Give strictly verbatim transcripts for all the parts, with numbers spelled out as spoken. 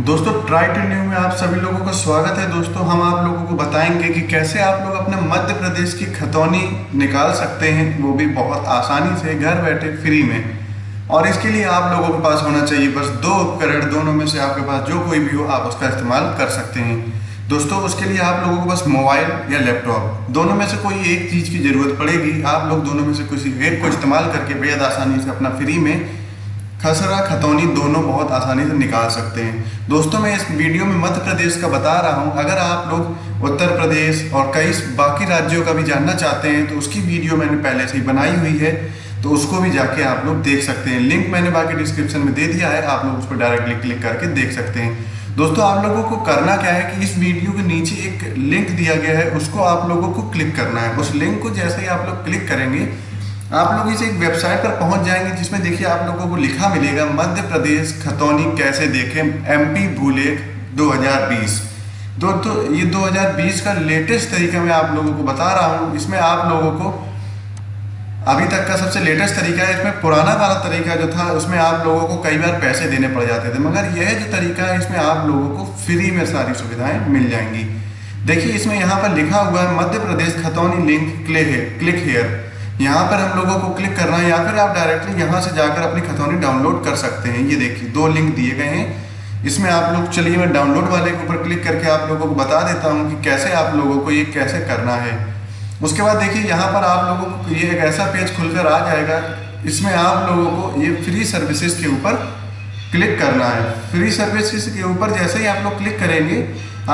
दोस्तों try to new में आप सभी लोगों का स्वागत है। दोस्तों हम आप लोगों को बताएंगे कि कैसे आप लोग अपने मध्य प्रदेश की खतौनी निकाल सकते हैं, वो भी बहुत आसानी से घर बैठे फ्री में। और इसके लिए आप लोगों के पास होना चाहिए बस दो उपकरण, दोनों में से आपके पास जो कोई भी हो आप उसका इस्तेमाल कर सकते हैं। दोस्तों उसके लिए आप लोगों को बस मोबाइल या लैपटॉप, दोनों में से कोई एक चीज़ की ज़रूरत पड़ेगी। आप लोग दोनों में से किसी एक को इस्तेमाल करके बेहद आसानी से अपना फ्री में खसरा खतौनी दोनों बहुत आसानी से निकाल सकते हैं। दोस्तों मैं इस वीडियो में मध्य प्रदेश का बता रहा हूं। अगर आप लोग उत्तर प्रदेश और कई बाकी राज्यों का भी जानना चाहते हैं तो उसकी वीडियो मैंने पहले से ही बनाई हुई है, तो उसको भी जाके आप लोग देख सकते हैं। लिंक मैंने बाकी डिस्क्रिप्शन में दे दिया है, आप लोग उस पर डायरेक्टली क्लिक करके देख सकते हैं। दोस्तों आप लोगों को करना क्या है कि इस वीडियो के नीचे एक लिंक दिया गया है, उसको आप लोगों को क्लिक करना है। उस लिंक को जैसे ही आप लोग क्लिक करेंगे आप लोग इस एक वेबसाइट पर पहुंच जाएंगे, जिसमें देखिए आप लोगों को लिखा मिलेगा मध्य प्रदेश खतौनी कैसे देखें एमपी भूलेख दो हज़ार बीस। दो तो ये दो हज़ार बीस का लेटेस्ट तरीका मैं आप लोगों को बता रहा हूँ। इसमें आप लोगों को अभी तक का सबसे लेटेस्ट तरीका है। इसमें पुराना वाला तरीका जो था उसमें आप लोगों को कई बार पैसे देने पड़ जाते थे, मगर यह जो तरीका है इसमें आप लोगों को फ्री में सारी सुविधाएँ मिल जाएंगी। देखिए इसमें यहाँ पर लिखा हुआ है मध्य प्रदेश खतौनी लिंक क्लिक हेयर, यहाँ पर हम लोगों को क्लिक करना है या फिर आप डायरेक्टली यहाँ से जाकर अपनी खतौनी डाउनलोड कर सकते हैं। ये देखिए दो लिंक दिए गए हैं, इसमें आप लोग, चलिए मैं डाउनलोड वाले के ऊपर क्लिक करके आप लोगों को बता देता हूँ कि कैसे आप लोगों को ये कैसे करना है। उसके बाद देखिए यहाँ पर आप लोगों को ये एक ऐसा पेज खुलकर आ जाएगा, इसमें आप लोगों को ये फ्री सर्विसेज के ऊपर क्लिक करना है। फ्री सर्विसेज के ऊपर जैसे ही आप लोग क्लिक करेंगे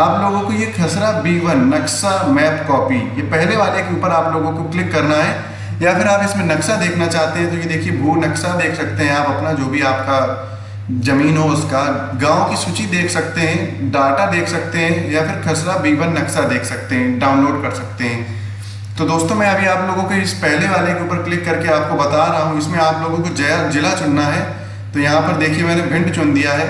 आप लोगों को ये खसरा बी वन नक्शा मैप कॉपी, ये पहले वाले के ऊपर आप लोगों को क्लिक करना है। या फिर आप इसमें नक्शा देखना चाहते हैं तो ये देखिए भू नक्शा देख सकते हैं आप, अपना जो भी आपका ज़मीन हो उसका, गांव की सूची देख सकते हैं, डाटा देख सकते हैं, या फिर खसरा बीवन नक्शा देख सकते हैं, डाउनलोड कर सकते हैं। तो दोस्तों मैं अभी आप लोगों के इस पहले वाले के ऊपर क्लिक करके आपको बता रहा हूँ। इसमें आप लोगों को जिला चुनना है, तो यहाँ पर देखिए मैंने भिंड चुन दिया है,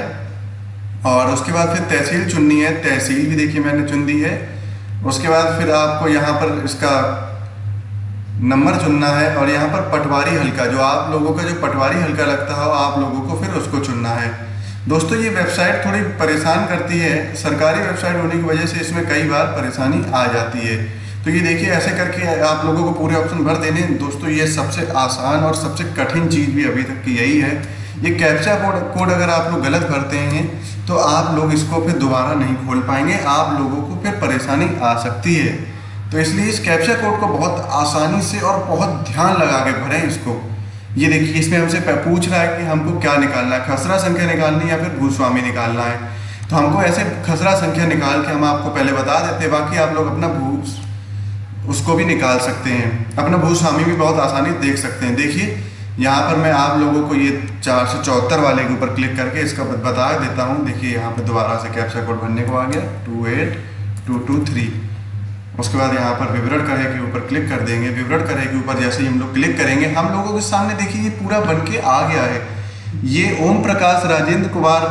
और उसके बाद फिर तहसील चुननी है, तहसील भी देखिए मैंने चुन दी है। उसके बाद फिर आपको यहाँ पर इसका नंबर चुनना है, और यहाँ पर पटवारी हल्का, जो आप लोगों का जो पटवारी हल्का लगता है आप लोगों को फिर उसको चुनना है। दोस्तों ये वेबसाइट थोड़ी परेशान करती है, सरकारी वेबसाइट होने की वजह से इसमें कई बार परेशानी आ जाती है। तो ये देखिए ऐसे करके आप लोगों को पूरे ऑप्शन भर देने। दोस्तों ये सबसे आसान और सबसे कठिन चीज़ भी अभी तक की यही है। ये कैप्चा कोड कोड अगर आप लोग गलत भरते हैं तो आप लोग इसको फिर दोबारा नहीं खोल पाएंगे, आप लोगों को फिर परेशानी आ सकती है। तो इसलिए इस कैप्चा कोड को बहुत आसानी से और बहुत ध्यान लगा के भरें इसको। ये देखिए इसमें हमसे पूछ रहा है कि हमको क्या निकालना है, खसरा संख्या निकालनी है या फिर भूस्वामी निकालना है। तो हमको ऐसे खसरा संख्या निकाल के हम आपको पहले बता देते हैं, बाकी आप लोग अपना भू उसको भी निकाल सकते हैं, अपना भूस्वामी भी बहुत आसानी से देख सकते हैं। देखिए यहाँ पर मैं आप लोगों को ये चार सौ चौहत्तर वाले के ऊपर क्लिक करके इसका बता देता हूँ। देखिए यहाँ पर दोबारा से कैप्चा कोड भरने को आ गया two eight two two three. उसके बाद यहाँ पर विवरण करहे के ऊपर क्लिक कर देंगे, विवरण करहे के ऊपर जैसे ही हम लोग क्लिक करेंगे हम लोगों के सामने देखिए ये पूरा बन के आ गया है। ये ओम प्रकाश राजेंद्र कुमार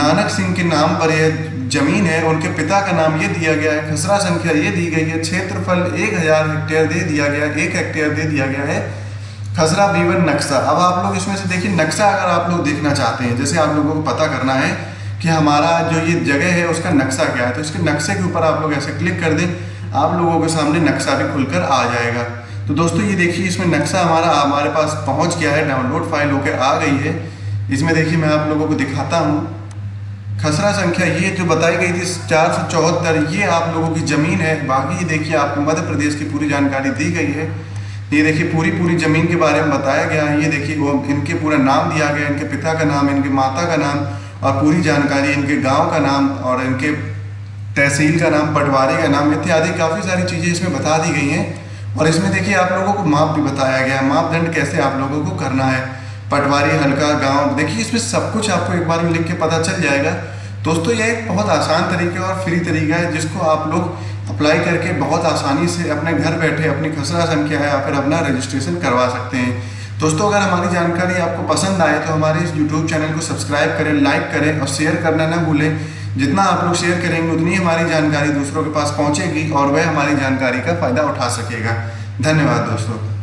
नानक सिंह के नाम पर यह जमीन है, उनके पिता का नाम ये दिया गया है, खसरा संख्या ये दी गई है, क्षेत्रफल एक हज़ार हेक्टेयर दे दिया गया, एक हेक्टेयर दे दिया गया है, खसरा बीवन नक्शा। अब आप लोग इसमें से देखिए नक्शा अगर आप लोग देखना चाहते हैं, जैसे आप लोगों को पता करना है कि हमारा जो ये जगह है उसका नक्शा क्या है, तो इसके नक्शे के ऊपर आप लोग ऐसे क्लिक कर दें, आप लोगों के सामने नक्शा भी खुलकर आ जाएगा। तो दोस्तों ये देखिए इसमें नक्शा हमारा हमारे पास पहुंच गया है, डाउनलोड फाइल होकर आ गई है। इसमें देखिए मैं आप लोगों को दिखाता हूँ खसरा संख्या ये जो बताई गई थी चार सौ चौहत्तर, ये आप लोगों की ज़मीन है। बाकी ये देखिए आपको मध्य प्रदेश की पूरी जानकारी दी गई है। ये देखिए पूरी पूरी ज़मीन के बारे में बताया गया है। ये देखिए वो इनके पूरा नाम दिया गया, इनके पिता का नाम, इनके माता का नाम, और पूरी जानकारी, इनके गांव का नाम और इनके तहसील का नाम, पटवारी का नाम इत्यादि काफ़ी सारी चीज़ें इसमें बता दी गई हैं। और इसमें देखिए आप लोगों को माप भी बताया गया है, मापदंड कैसे आप लोगों को करना है, पटवारी हल्का, गांव, देखिए इसमें सब कुछ आपको एक बार में लिख के पता चल जाएगा। दोस्तों यह एक बहुत आसान तरीका और फ्री तरीका है, जिसको आप लोग अप्लाई करके बहुत आसानी से अपने घर बैठे अपनी खसरा संख्या है या फिर अपना रजिस्ट्रेशन करवा सकते हैं। दोस्तों अगर हमारी जानकारी आपको पसंद आए तो हमारे इस यूट्यूब चैनल को सब्सक्राइब करें, लाइक करें और शेयर करना ना भूलें। जितना आप लोग शेयर करेंगे उतनी हमारी जानकारी दूसरों के पास पहुंचेगी और वह हमारी जानकारी का फ़ायदा उठा सकेगा। धन्यवाद दोस्तों।